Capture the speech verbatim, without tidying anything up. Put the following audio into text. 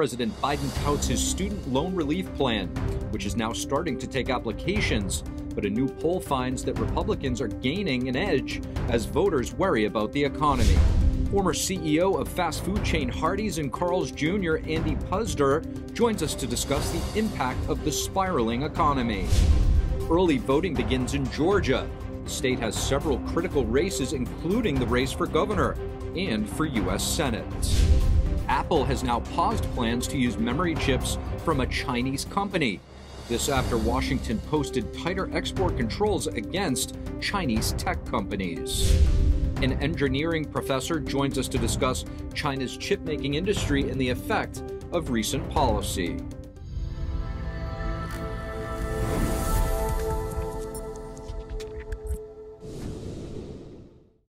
President Biden touts his student loan relief plan, which is now starting to take applications. But a new poll finds that Republicans are gaining an edge as voters worry about the economy. Former C E O of fast food chain Hardee's and Carl's Junior Andy Puzder joins us to discuss the impact of the spiraling economy. Early voting begins in Georgia. The state has several critical races, including the race for governor and for U S Senate. Apple has now paused plans to use memory chips from a Chinese company. This after Washington posted tighter export controls against Chinese tech companies. An engineering professor joins us to discuss China's chip-making industry and the effect of recent policy.